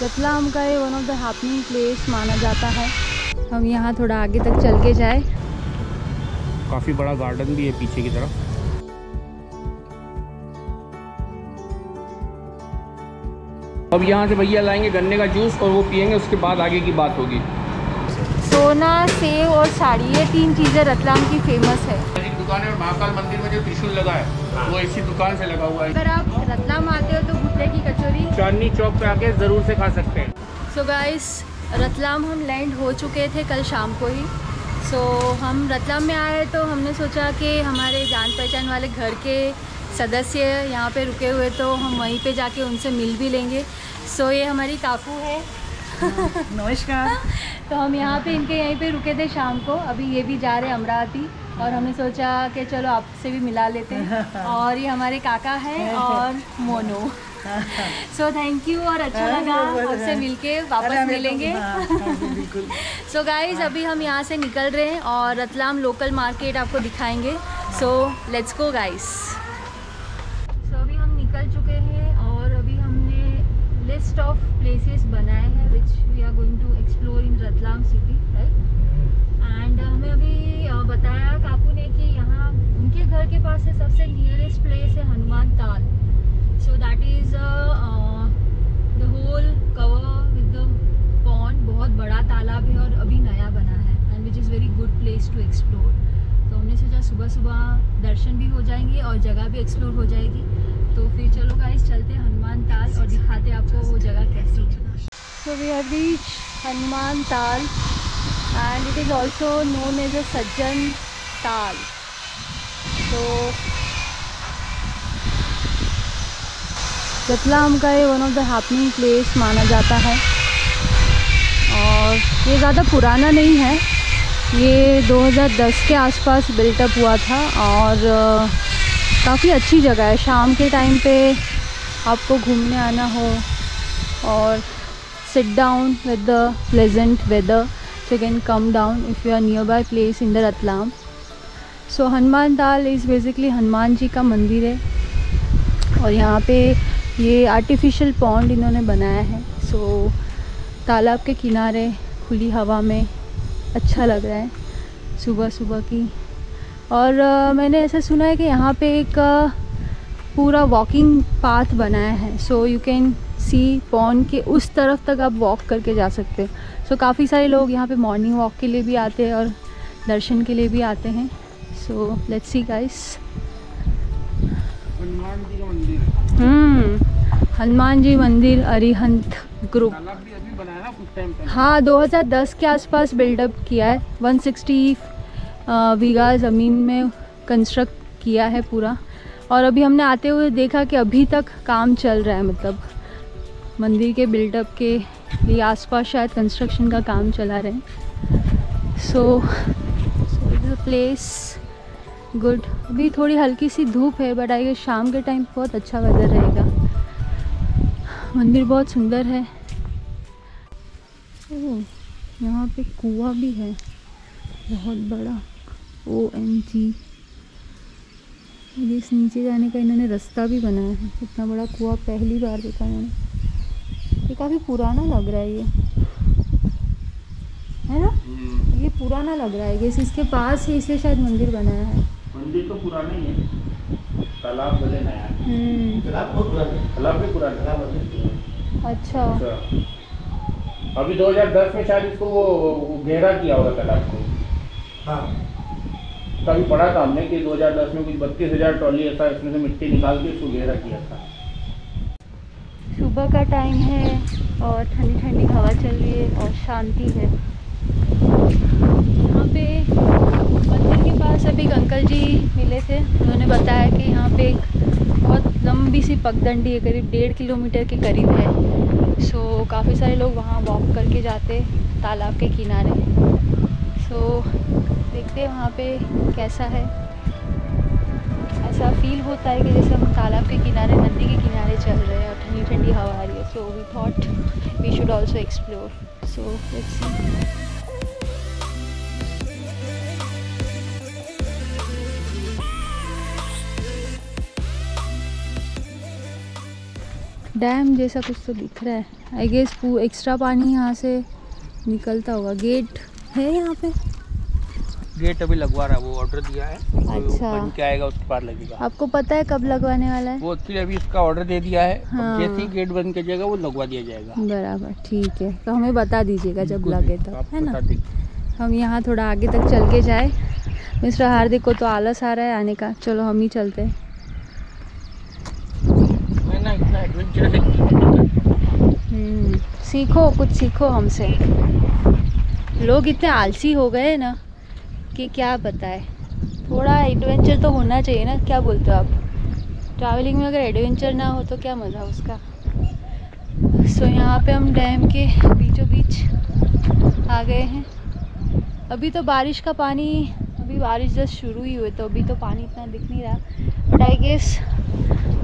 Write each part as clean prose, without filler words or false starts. रतलाम का ये one of the happening place माना जाता है। हम यहाँ थोड़ा आगे तक चल के जाए। काफ़ी बड़ा गार्डन भी है पीछे की तरफ। अब यहाँ से भैया लाएंगे गन्ने का जूस और वो पियेंगे, उसके बाद आगे की बात होगी। सोना, सेव और साड़ी, ये तीन चीज़ें रतलाम की फेमस है। दुकान और महाकाल मंदिर में जो त्रिशूल लगा है वो इसी दुकान से लगा हुआ है। अगर आप रतलाम आते हो तो भुट्टे की कचौरी चांदनी चौक पे आके ज़रूर से खा सकते हैं। सो गाइस, रतलाम हम लैंड हो चुके थे कल शाम को ही। सो हम रतलाम में आए तो हमने सोचा कि हमारे जान पहचान वाले घर के सदस्य यहाँ पे रुके हुए तो हम वहीं पे जाके उनसे मिल भी लेंगे। सो ये हमारी काफू है। नमस्कार। तो हम यहाँ पे इनके यहीं पे रुके थे शाम को। अभी ये भी जा रहे हैं अमरावती और हमने सोचा कि चलो आपसे भी मिला लेते हैं। और ये हमारे काका हैं और मोनू। सो थैंक यू और अच्छा लगा आपसे मिलके, वापस मिलेंगे। सो गाइज, अभी हम यहाँ से निकल रहे हैं और रतलाम लोकल मार्केट आपको दिखाएंगे। सो लेट्स गो गाइज। सो अभी हम निकल चुके हैं और अभी हमने लिस्ट ऑफ प्लेसेस बनाए हैं which we are going to explore in Ratlam city, right. And हमें अभी बताया काकू ने कि यहाँ उनके घर के पास से सबसे नियरेस्ट प्लेस है Hanuman Tal. So that is the whole cover with the pond. बहुत बड़ा तालाब है और अभी नया बना है and which is very good place to explore. तो हमने सोचा सुबह सुबह दर्शन भी हो जाएंगे और जगह भी एक्सप्लोर हो जाएगी। तो फिर चलो गाइस चलते हैं हनुमान ताल और दिखाते आपको वो जगह कैसी है। So we have reached Hanuman Tal and it is also known as a सज्जन ताल। तो रतलाम का ये one of the happening place माना जाता है और ये ज़्यादा पुराना नहीं है। ये 2010 के आसपास बिल्टअप हुआ था और काफ़ी अच्छी जगह है। शाम के टाइम पे आपको घूमने आना हो और sit down with the pleasant weather, you can come down if you are nearby place in the Ratlam. So Hanuman Tal is basically Hanuman ji का मंदिर है और यहाँ पे ये आर्टिफिशियल पॉन्ड इन्होंने बनाया है। सो तालाब के किनारे खुली हवा में अच्छा लग रहा है सुबह सुबह की। और मैंने ऐसा सुना है कि यहाँ पे एक पूरा वॉकिंग पाथ बनाया है। So you can see pond के उस तरफ तक आप वॉक करके जा सकते हैं। सो काफ़ी सारे लोग यहाँ पे मॉर्निंग वॉक के लिए भी आते हैं और दर्शन के लिए भी आते हैं। So let's see guys. Hanuman ji मंदिर अरिहंत ग्रुप, हाँ, 2010 के आसपास बिल्डअप किया है। 160 बीघा ज़मीन में कंस्ट्रक्ट किया है पूरा। और अभी हमने आते हुए देखा कि अभी तक काम चल रहा है, मतलब मंदिर के बिल्डअप के लिए आसपास शायद कंस्ट्रक्शन का काम चला रहे हैं। So the place good. अभी थोड़ी हल्की सी धूप है बट आई गेस शाम के टाइम बहुत अच्छा वेदर रहेगा। मंदिर बहुत सुंदर है। यहाँ पे कुआं भी है बहुत बड़ा। OMG, इस नीचे जाने का इन्होंने रास्ता भी बनाया है। इतना बड़ा कुआं पहली बार देखा मैंने। ये काफ़ी पुराना लग रहा है, ये है ना, ये पुराना लग रहा है। इसके पास ही इसे शायद मंदिर बनाया है। मंदिर तो पुराना ही है, तालाब भले नया है। तालाब भी पुराना है। अच्छा, अभी 2010 में शायद इसको वो गहरा किया होगा तालाब को। हाँ, कभी पढ़ा था हमने कि 2010 में कुछ 32,000 ट्रॉली ऐसा इसमें से मिट्टी निकाल के इसको गहरा किया था। सुबह का टाइम है और ठंडी ठंडी हवा चल रही है और शांति है यहाँ पे। मंदिर के पास अभी एक अंकल जी मिले थे, उन्होंने बताया कि यहाँ पे एक बहुत लंबी सी पगडंडी है, करीब 1.5 किलोमीटर के करीब है। सो काफ़ी सारे लोग वहाँ वॉक करके जाते तालाब के किनारे। सो देखते हैं वहाँ पे कैसा है। ऐसा फील होता है कि जैसे हम तालाब के किनारे, नदी के किनारे चल रहे हैं और ठंडी ठंडी हवा आ रही है। So we thought we should also explore. So let's see. Dam जैसा कुछ तो दिख रहा है। आई गेस एक्स्ट्रा पानी यहाँ से निकलता होगा। गेट है यहाँ पे, गेट अभी लगवा रहा है, वो ऑर्डर दिया है। अच्छा, बन के आएगा उसके बाद लगेगा। आपको पता है कब लगवाने वाला है? वो एक्चुअली अभी इसका ऑर्डर दे दिया है। हाँ। जैसे ही गेट बन के जाएगा वो लगवा दिया जाएगा। बराबर, ठीक है। तो हमें बता दीजिएगा जब लगे तो, है ना। हम यहाँ थोड़ा आगे तक चल के जाए। मिस्टर हार्दिक को तो आलस आ रहा है आने का, चलो हम ही चलते हैं। सीखो, कुछ सीखो हमसे। लोग इतने आलसी हो गए ना कि क्या बताए। थोड़ा एडवेंचर तो होना चाहिए ना, क्या बोलते हो आप? ट्रैवलिंग में अगर एडवेंचर ना हो तो क्या मज़ा उसका। सो यहाँ पे हम डैम के बीचों बीच आ गए हैं। अभी तो बारिश का पानी, अभी बारिश जस्ट शुरू ही हुई तो अभी तो पानी इतना दिख नहीं रहा, बट आई गेस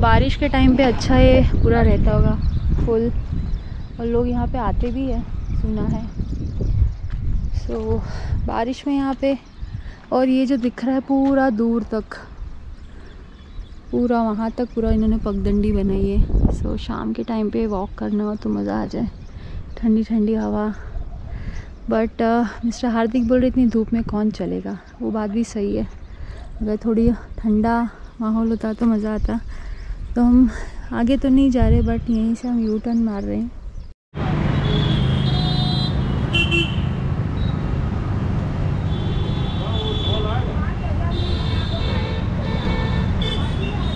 बारिश के टाइम पे अच्छा ये पूरा रहता होगा फुल, और लोग यहाँ पे आते भी हैं, सुना है। सो बारिश में यहाँ पे, और ये जो दिख रहा है पूरा दूर तक, पूरा वहाँ तक पूरा इन्होंने पगडंडी बनाई है। सो शाम के टाइम पे वॉक करना हो तो मज़ा आ जाए, ठंडी ठंडी हवा। बट मिस्टर हार्दिक बोल रहे इतनी धूप में कौन चलेगा, वो बात भी सही है। अगर थोड़ी ठंडा माहौल होता तो मज़ा आता। तो हम आगे तो नहीं जा रहे, बट यहीं से हम यू टर्न मार रहे हैं।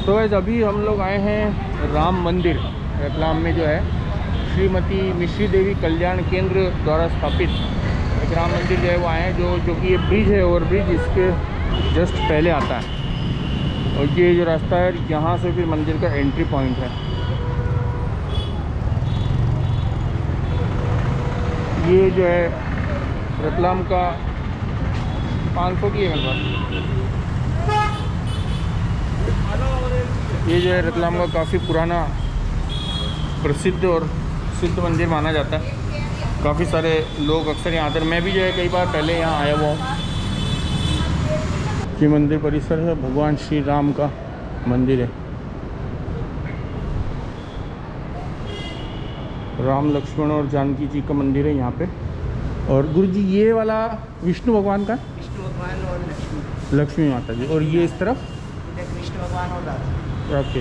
तो अभी हम लोग आए हैं राम मंदिर रतलाम में, जो है श्रीमती मिश्री देवी कल्याण केंद्र द्वारा स्थापित एक राम मंदिर जो है वो आए हैं। जो कि ये ब्रिज है, ओवर ब्रिज, इसके जस्ट पहले आता है, और ये जो रास्ता है यहाँ से फिर मंदिर का एंट्री पॉइंट है। ये जो है रतलाम का 500 की है लगभग। ये जो है रतलाम का काफ़ी पुराना प्रसिद्ध और सिद्ध मंदिर माना जाता है। काफ़ी सारे लोग अक्सर यहाँ आते हैं, मैं भी जो है कई बार पहले यहाँ आया हुआ हूँ। ये मंदिर परिसर है, भगवान श्री राम का मंदिर है। राम, लक्ष्मण और जानकी जी का मंदिर है यहाँ पे। और गुरु जी ये वाला विष्णु भगवान का, विष्णु भगवान और लक्ष्मी, लक्ष्मी माता जी। और ये इस तरफ कृष्ण भगवान और राधा। ओके,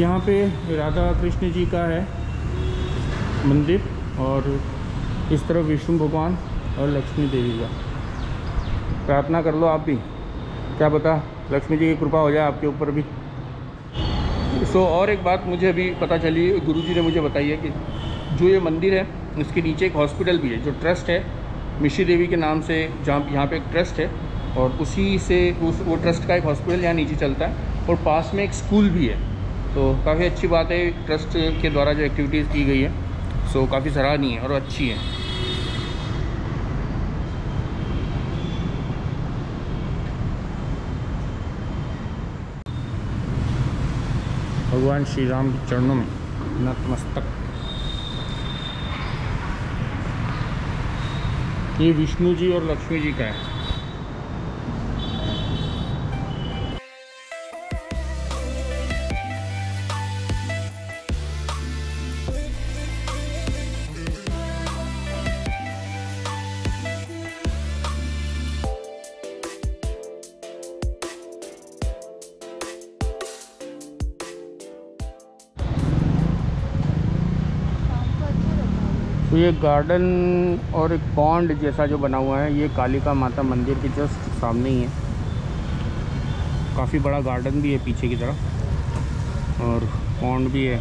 यहाँ पे राधा कृष्ण जी का है मंदिर, और इस तरफ विष्णु भगवान और लक्ष्मी देवी का। प्रार्थना कर लो आप भी, क्या पता लक्ष्मी जी की कृपा हो जाए आपके ऊपर भी। सो और एक बात मुझे अभी पता चली, गुरुजी ने मुझे बताई है कि जो ये मंदिर है उसके नीचे एक हॉस्पिटल भी है, जो ट्रस्ट है मिश्री देवी के नाम से, जहाँ यहाँ पे एक ट्रस्ट है, और उसी से वो ट्रस्ट का एक हॉस्पिटल यहाँ नीचे चलता है, और पास में एक स्कूल भी है। तो काफ़ी अच्छी बात है, ट्रस्ट के द्वारा जो एक्टिविटीज़ की गई है सो काफ़ी सराहनीय है और अच्छी है। भगवान श्री राम के चरणों में नतमस्तक। ये विष्णु जी और लक्ष्मी जी का है। तो ये गार्डन और एक पॉन्ड जैसा जो बना हुआ है, ये कालिका माता मंदिर के जस्ट सामने ही है। काफ़ी बड़ा गार्डन भी है पीछे की तरफ, और पॉन्ड भी है,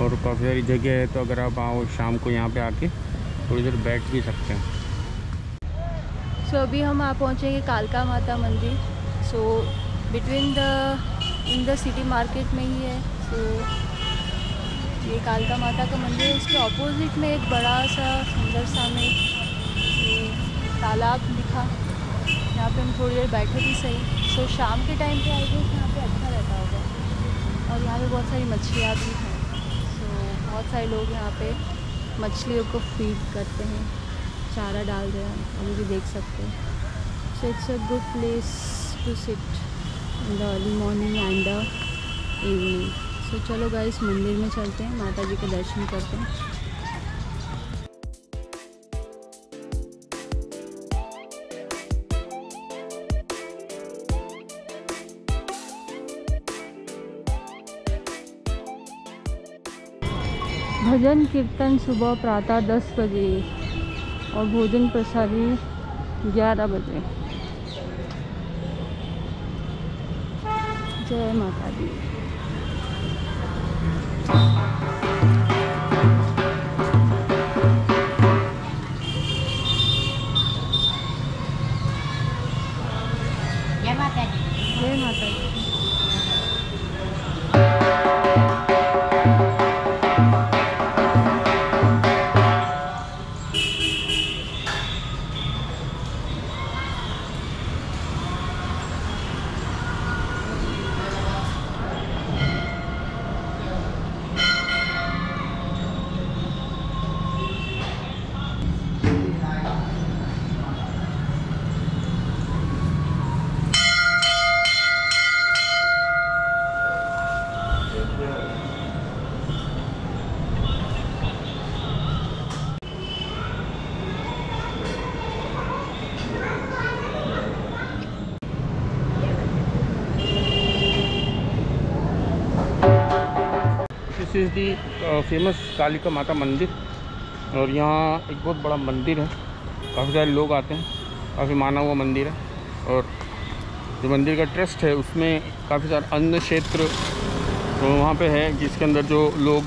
और काफ़ी सारी जगह है। तो अगर आप आओ शाम को यहाँ पे आके थोड़ी देर बैठ भी सकते हैं। सो अभी हम आ पहुँचेंगे कालिका माता मंदिर। So between the in the city market में ही है। सो ये कालिका माता का मंदिर है, उसके ऑपोजिट में एक बड़ा सा सुंदर सा में ये तालाब दिखा, यहाँ पे हम थोड़ी देर बैठे भी सही। सो शाम के टाइम पे आएंगे, यहाँ पे अच्छा रहता होगा, और यहाँ पे बहुत सारी मछलियाँ भी हैं। सो बहुत सारे लोग यहाँ पे मछलियों को फीड करते हैं, चारा डाल रहे हैं, अभी भी देख सकते हैं। So it's a good place to sit in the early morning and evening. So चलो गाइस मंदिर में चलते हैं, माता जी के दर्शन करते हैं। भजन कीर्तन सुबह प्रातः 10 बजे और भोजन प्रसादी 11 बजे। जय माता दी। जय माता दी। जय माता दी। This is the famous Kalika Mata मंदिर और यहाँ एक बहुत बड़ा मंदिर है, काफ़ी सारे लोग आते हैं, काफ़ी माना हुआ मंदिर है। और जो मंदिर का ट्रस्ट है उसमें काफ़ी सारे अन्न क्षेत्र वहाँ पे है जिसके अंदर जो लोग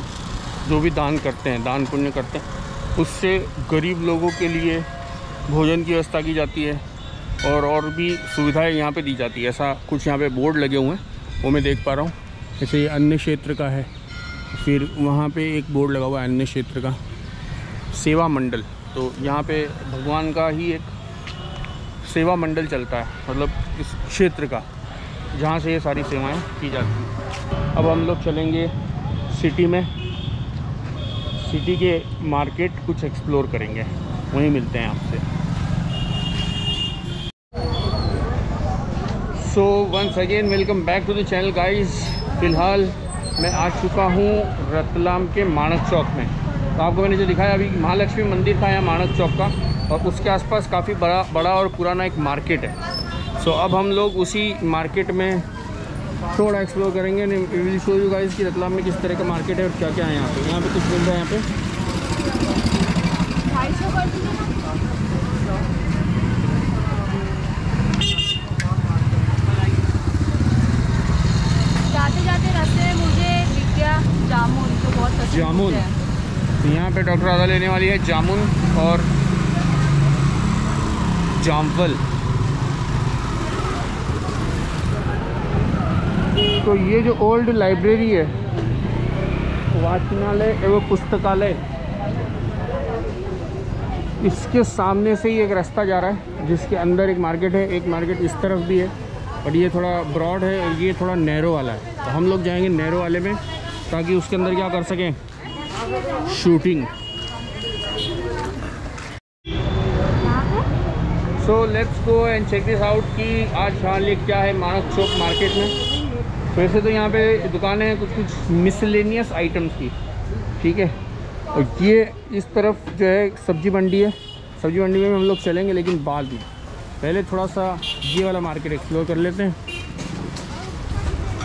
जो भी दान करते हैं, दान पुण्य करते हैं, उससे गरीब लोगों के लिए भोजन की व्यवस्था की जाती है और भी सुविधाएँ यहाँ पर दी जाती है। ऐसा कुछ यहाँ पर बोर्ड लगे हुए हैं वो मैं देख पा रहा हूँ। जैसे ये अन्न क्षेत्र का है, फिर वहाँ पे एक बोर्ड लगा हुआ है अन्य क्षेत्र का सेवा मंडल। तो यहाँ पे भगवान का ही एक सेवा मंडल चलता है, मतलब इस क्षेत्र का, जहाँ से ये सारी सेवाएं की जाती हैं। अब हम लोग चलेंगे सिटी में, सिटी के मार्केट कुछ एक्सप्लोर करेंगे, वहीं मिलते हैं आपसे। So once again welcome back to the channel guys. फ़िलहाल मैं आ चुका हूँ रतलाम के माणक चौक में। तो आपको मैंने जो दिखाया अभी महालक्ष्मी मंदिर था यहाँ माणक चौक का, और उसके आसपास काफ़ी बड़ा और पुराना एक मार्केट है। सो अब हम लोग उसी मार्केट में थोड़ा एक्सप्लोर करेंगे। We will show you guys कि रतलाम में किस तरह का मार्केट है और क्या क्या है यहाँ पे। यहाँ पे कुछ मिल रहा है यहाँ पे जामुन। तो यहाँ पे डॉक्टर राधा लेने वाली है जामुन और जामफल। तो ये जो ओल्ड लाइब्रेरी है, वाचनालय एवं पुस्तकालय, इसके सामने से ही एक रास्ता जा रहा है जिसके अंदर एक मार्केट है। एक मार्केट इस तरफ भी है और ये थोड़ा ब्रॉड है और ये थोड़ा नैरो वाला है। तो हम लोग जाएंगे नैरो वाले में ताकि उसके अंदर क्या कर सकें shooting. So let's go and check this out कि आज हाल क्या है माणक चौक मार्केट में। वैसे तो यहाँ पे दुकानें हैं कुछ कुछ मिसलेनियस आइटम्स की, ठीक है। और ये इस तरफ जो है सब्जी मंडी है, सब्जी मंडी में हम लोग चलेंगे लेकिन बाद में। पहले थोड़ा सा ये वाला मार्केट एक्सप्लोर कर लेते हैं।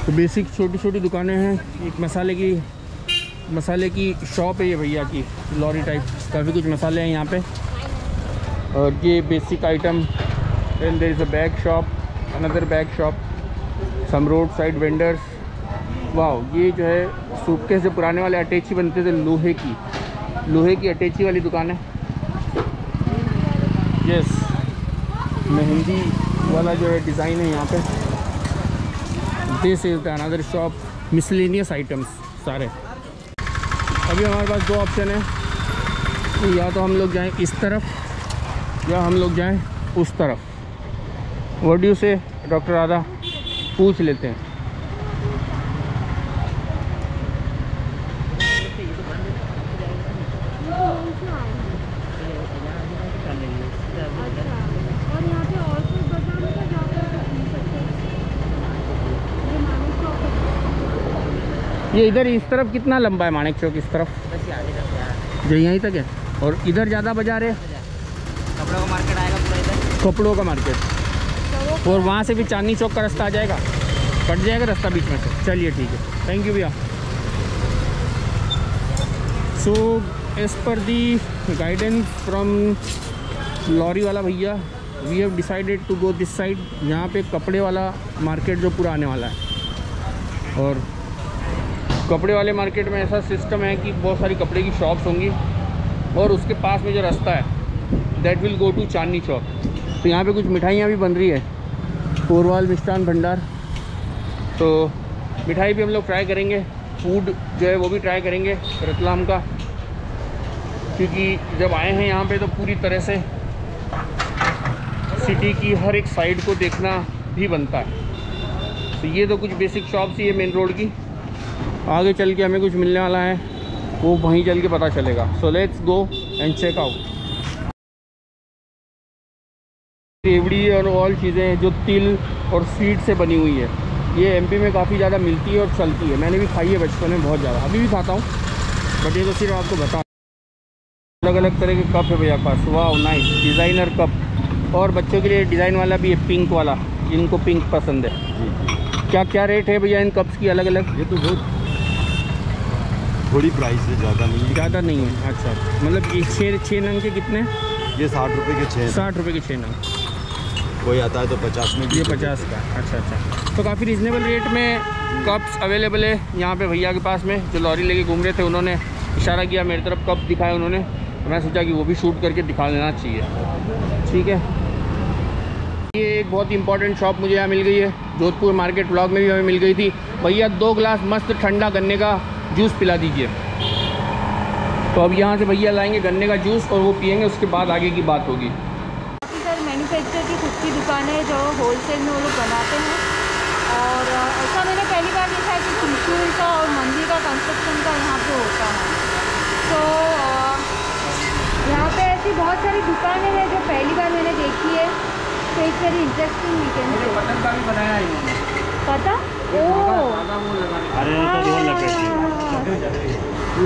तो बेसिक छोटी छोटी दुकानें हैं। एक मसाले की शॉप है ये भैया की, लॉरी टाइप, काफ़ी कुछ मसाले हैं यहाँ पे। और ये basic item. Then there is a bag shop, another bag shop, some road side vendors. वाह, ये जो है सूटकेस से पुराने वाले अटैची बनते थे, लोहे की अटैची वाली दुकान है। यस, मेहंदी वाला जो है डिज़ाइन है यहाँ पे। This is the another shop, miscellaneous items सारे। अभी हमारे पास दो ऑप्शन है, या तो हम लोग जाएँ इस तरफ या हम लोग जाएँ उस तरफ। What do you say doctor Radha, पूछ लेते हैं। ये इधर इस तरफ कितना लंबा है माणक चौक इस तरफ? बस आगे तक, जो यहीं तक है। और इधर ज़्यादा बाजार है, कपड़ों का मार्केट आएगा पूरा इधर, कपड़ों का मार्केट। और वहाँ से भी चांदनी चौक का रास्ता आ जाएगा, कट जाएगा रास्ता बीच में से। चलिए ठीक है, थैंक यू भैया। So as per the guidance from lorry वाला भैया, we have decided to go this side, यहाँ पे कपड़े वाला मार्केट जो पूरा आने वाला है। और कपड़े वाले मार्केट में ऐसा सिस्टम है कि बहुत सारी कपड़े की शॉप्स होंगी और उसके पास में जो रास्ता है that will go to Chandni Chowk. तो यहाँ पे कुछ मिठाइयाँ भी बन रही है, पूर्वाल मिष्ठान भंडार, तो मिठाई भी हम लोग ट्राई करेंगे। फूड जो है वो भी ट्राई करेंगे रतलाम का, क्योंकि जब आए हैं यहाँ पे तो पूरी तरह से सिटी की हर एक साइड को देखना भी बनता है। तो ये तो कुछ बेसिक शॉप्स ही है मेन रोड की, आगे चल के हमें कुछ मिलने वाला है वो वहीं चल के पता चलेगा। So let's go and check out. रेवड़ी और ऑल चीज़ें जो तिल और सीड से बनी हुई है, ये एमपी में काफ़ी ज़्यादा मिलती है और चलती है। मैंने भी खाई है बचपन में बहुत ज़्यादा, अभी भी खाता हूँ, बट ये तो सिर्फ आपको बताऊँ। अलग अलग तरह के कप है भैया पास, वाह नाइस, डिज़ाइनर कप। और बच्चों के लिए डिज़ाइन वाला भी है, पिंक वाला, जिनको पिंक पसंद है। क्या क्या रेट है भैया इन कप्स की अलग अलग? ये तो बहुत थोड़ी प्राइस है, ज़्यादा नहीं है, ज़्यादा नहीं है। अच्छा, मतलब छः नंग के कितने? ये 60 रुपये के 6, 60 रुपये के 6 नंग। कोई आता है तो 50 में, ये 50 का। अच्छा अच्छा, तो काफ़ी रीज़नेबल रेट में कप्स अवेलेबल है यहाँ पे। भैया के पास में जो लॉरी लेके घूम रहे थे उन्होंने इशारा किया, मेरी तरफ कप दिखाया उन्होंने, तो मैं सोचा कि वो भी शूट करके दिखा लेना चाहिए। ठीक है, ये एक बहुत इंपॉर्टेंट शॉप मुझे यहाँ मिल गई है, जोधपुर मार्केट ब्लॉक में भी हमें मिल गई थी। भैया 2 ग्लास मस्त ठंडा गन्ने का जूस पिला दीजिए। तो अब यहाँ से भैया लाएंगे गन्ने का जूस और वो पियेंगे, उसके बाद आगे की बात होगी। सर मैन्युफैक्चर की खुद की दुकान है जो होलसेल में वो लोग बनाते हैं, और ऐसा मैंने पहली बार देखा है कि त्रिशूल का और मंदिर का कंस्ट्रक्शन का यहाँ पे होता है। तो यहाँ पे ऐसी बहुत सारी दुकानें हैं जो पहली बार मैंने देखी है, तो एक सारी इंटरेस्टिंग वीकेंड का भी बनाया है पता। ओ अरे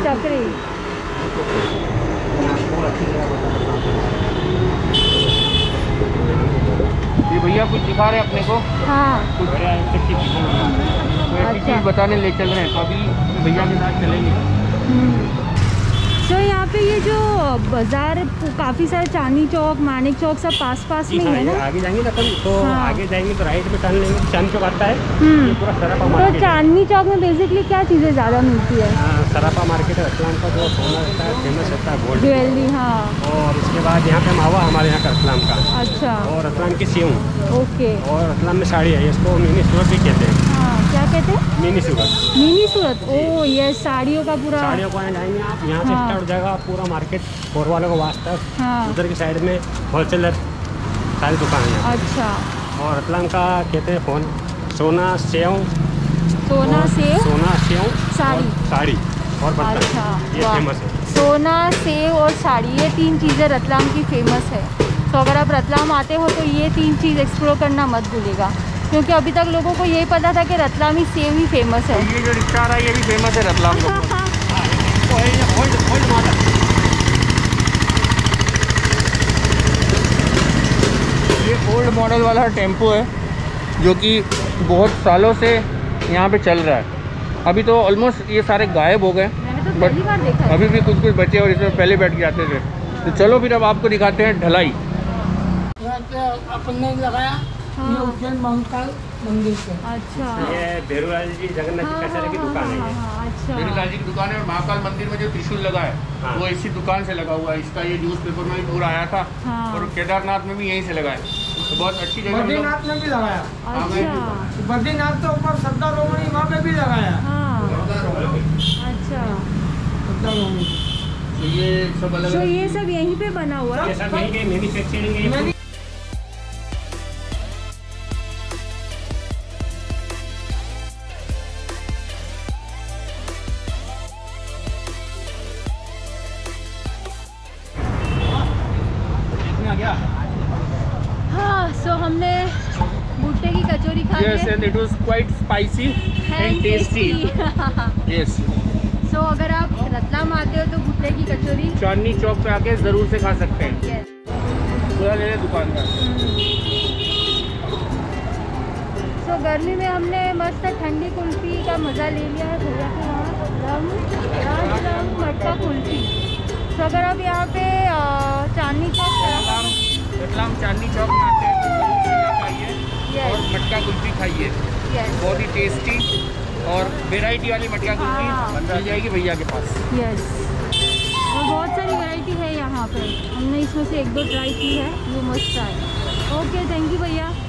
चक्री, ये भैया कुछ दिखा रहे हैं अपने को। हाँ, कुछ चीज़ बताने ले चल रहे हैं, तो अभी भैया के साथ चलेंगे। तो यहाँ पे ये जो बाजार काफ़ी सारे चांदनी चौक माणक चौक सब पास पास में है ना। आगे जाएंगे ना तो हाँ। आगे जाएंगे तो राइट में चांदनी चौक आता है, पूरा सराफा मार्केट। तो चांदनी चौक में बेसिकली क्या चीज़ें ज़्यादा मिलती है? सराफा मार्केट है, रतलाम का जो सोना होता है फेमस होता है, गोल्ड ज्वेलरी। हाँ, और उसके बाद यहाँ पे मावा हमारे यहाँ का रतलाम का। अच्छा, और रतलाम की सेव। ओके, और रतलाम में साड़ी है, इसको मिनी सूरत भी कहते हैं। क्या कहते हैं? मिनी सूरत। मिनी सूरत, ओ ये साड़ियों का पूरा। साड़ियों का जाएंगे आप यहाँ से स्टार्ट हो जाएगा पूरा मार्केट, और वालों का वास्ता। हाँ, उधर की साइड में होलसेलर सारी दुकान है। अच्छा, और रतलाम का कहते हैं फोन सोना सेव, सोना सेव साड़ी और बर्तन, ये फेमस है। सोना सेव और साड़ी, ये 3 चीज़ें रतलाम की फेमस है। तो अगर आप रतलाम आते हो तो ये 3 चीज़ एक्सप्लोर करना मत भूलेगा, क्योंकि अभी तक लोगों को यही पता था कि रतलामी सेव ही फेमस है। ये जो रिक्शा रहा है ये भी फेमस है रतलाम का। ये ओल्ड मॉडल वाला टेम्पो है जो कि बहुत सालों से यहाँ पे चल रहा है। अभी तो ऑलमोस्ट ये सारे गायब हो गए, बट अभी भी कुछ कुछ बचे और इसमें पहले बैठ के जाते थे। तो चलो फिर अब आपको दिखाते हैं ढलाई। अपन ने लगाया महाकाल मंदिर से। अच्छा, ये भैरवराज जी जगन्नाथ जी कचरे की दुकान है। अच्छा, भैरवराज जी की दुकान है, और महाकाल मंदिर में जो त्रिशूल लगा है वो इसी दुकान से लगा हुआ है। इसका ये न्यूज़पेपर में भी पूरा आया था, और केदारनाथ में भी यहीं से लगा है, तो बहुत अच्छी जगह। बद्रीनाथ में भी लगाया, बद्रीनाथ तो ऊपर श्रद्धारोमणी वहाँ पे भी लगाया। अच्छा, ये सब यहीं पे बना हुआ है। हाँ, सो हमने भुट्टे की कचौरी खाई है। Yes, and it was quite spicy. and tasty. Yes. So अगर आप रतलाम आते हो तो भुट्टे की कचौरी चांदनी चौक पे आके जरूर से खा सकते हैं. Yes. पूरा ले ले दुकान का. So गर्मी में हमने मस्त ठंडी कुल्फी का मजा ले लिया है भैया के यहाँ रम मटका कुल्फी. तो अगर आप यहाँ पे चांदनी चौक रतलाम चांदनी चौक में आते हैं और मटका कुल्फी खाइए, बहुत ही टेस्टी और वेराइटी वाली मटका कुल्फी मिल जाएगी भैया के पास. यस, और बहुत सारी वेराइटी है यहाँ पर. हमने इसमें से एक दो ट्राई की है, वो मस्त है. ओके, थैंक यू भैया.